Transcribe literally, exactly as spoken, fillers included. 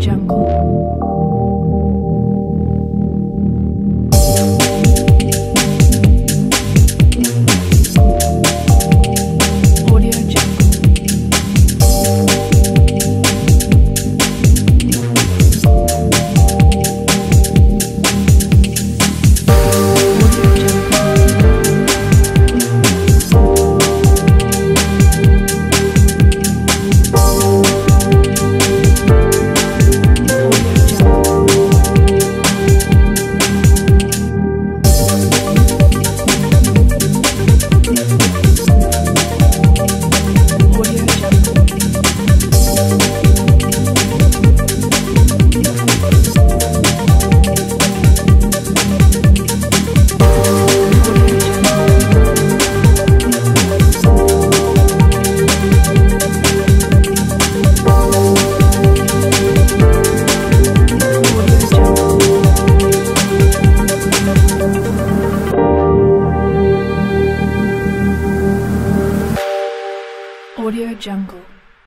AudioJungle. AudioJungle.